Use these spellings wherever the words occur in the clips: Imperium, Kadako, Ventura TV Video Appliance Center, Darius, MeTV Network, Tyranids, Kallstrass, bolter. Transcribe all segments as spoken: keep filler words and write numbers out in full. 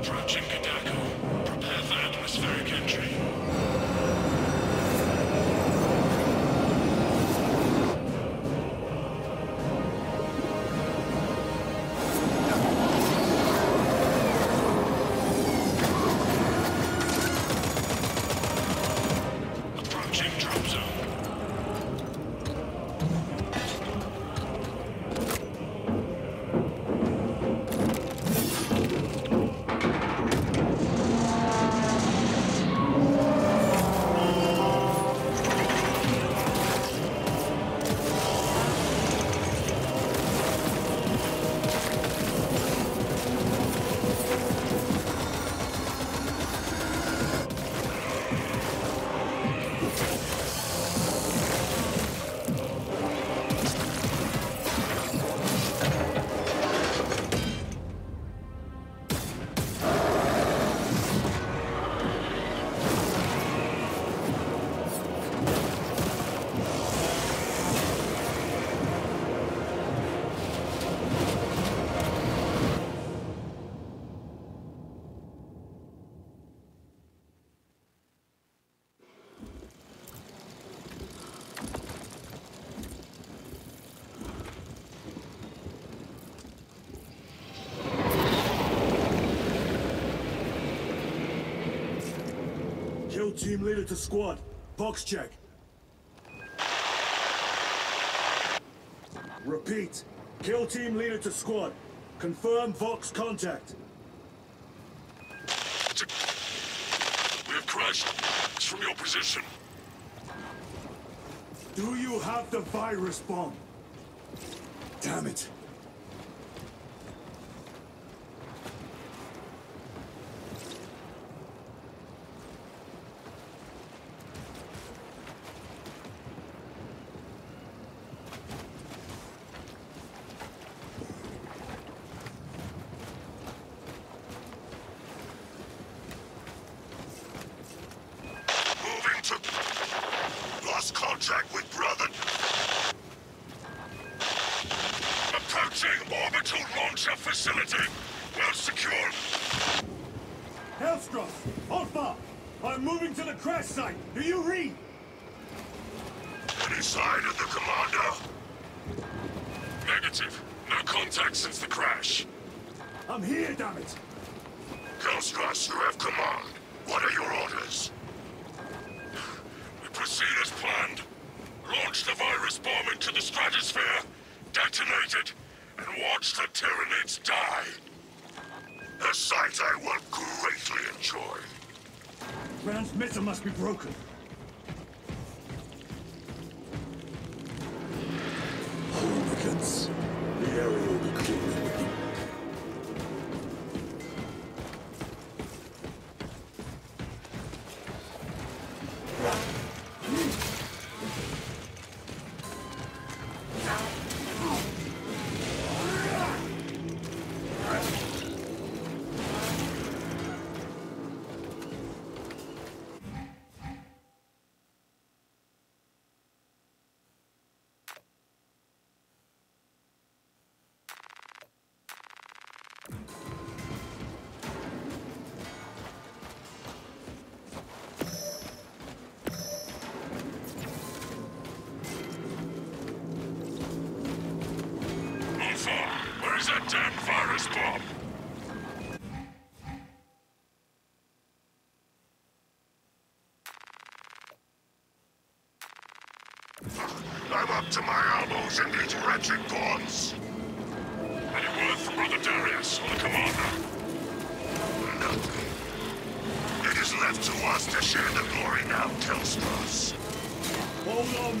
approaching Kadako. Prepare for atmospheric entry. Team leader to squad. Box check. Repeat. Kill team leader to squad. Confirm Vox contact. We have crashed. It's from your position. Do you have the virus bomb? Damn it. Kallstrass, you have command. What are your orders? We proceed as planned. Launch the virus bomb into the stratosphere, detonate it, and watch the Tyranids die. A sight I will greatly enjoy. Transmitter must be broken. Hooligans. The area will be cleaned. I'm up to my elbows in these wretched bonds. Any word from Brother Darius or the Commander? Nothing. It is left to us to share the glory now, Kallstrass. Hold on,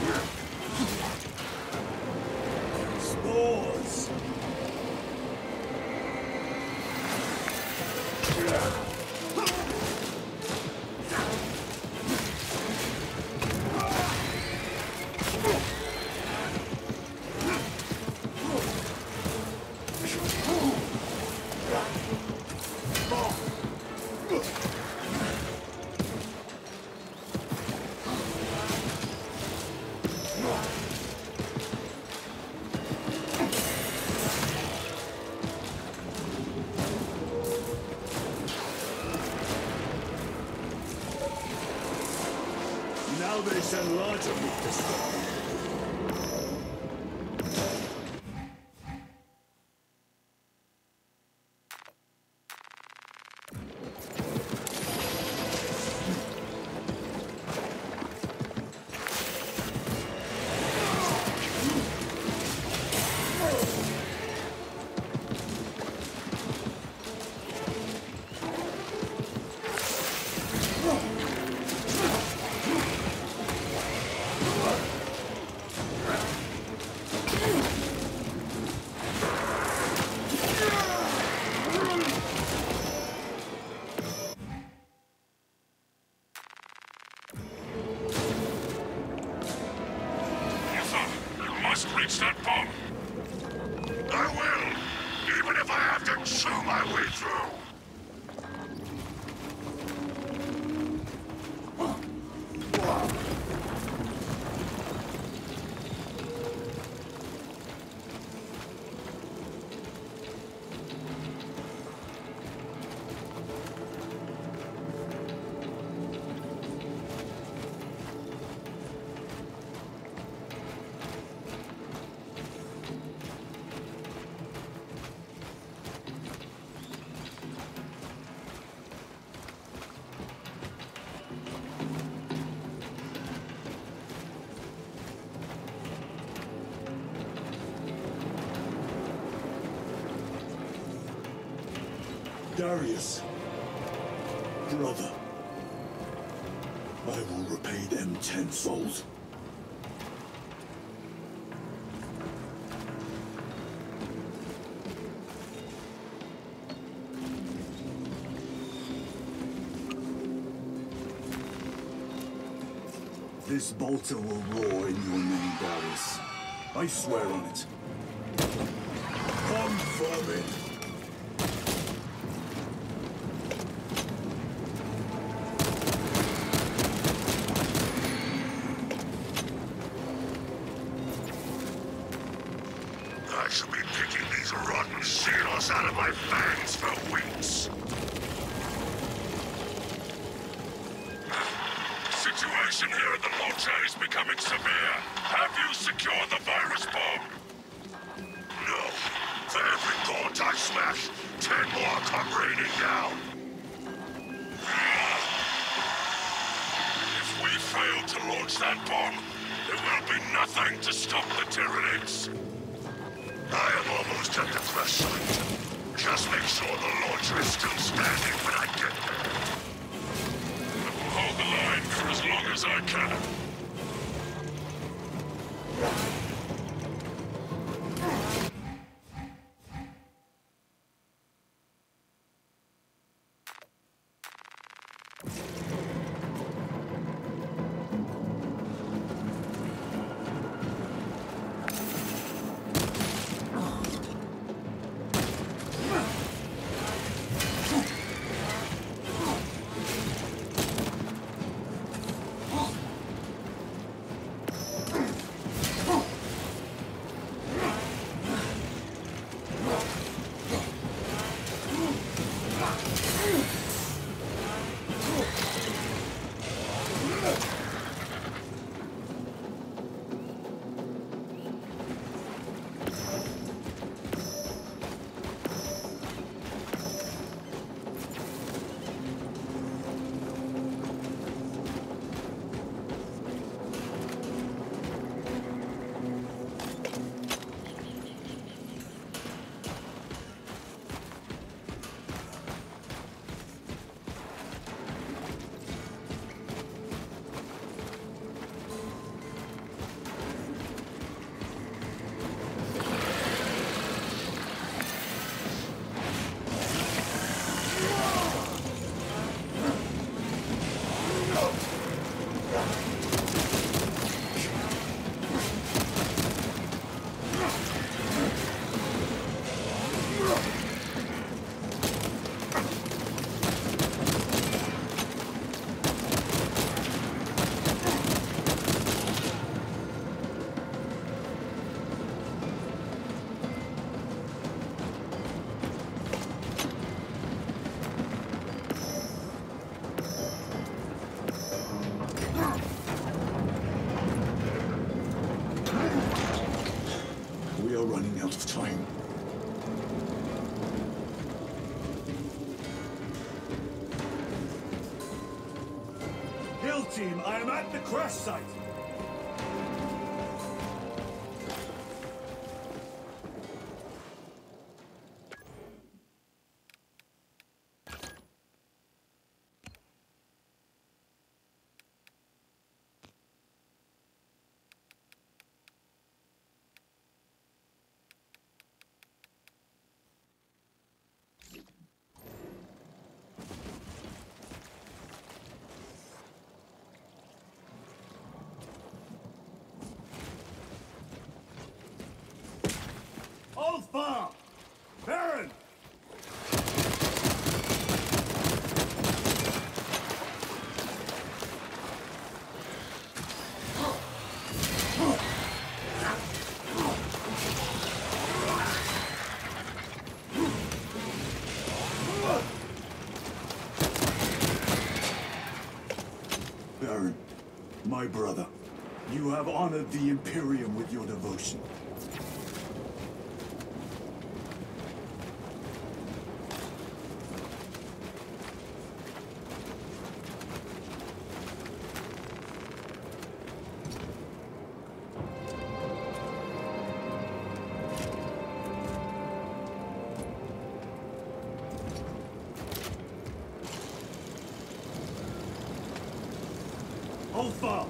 Yeah. It's a larger meat to swallow. Darius, brother, I will repay them tenfold. This bolter will roar in your name, Darius. I swear on it. Come from it. Oh! running out of time. Hill team, I am at the crash site. Far! Baron! Baron, my brother, you have honored the Imperium with your devotion. All fall.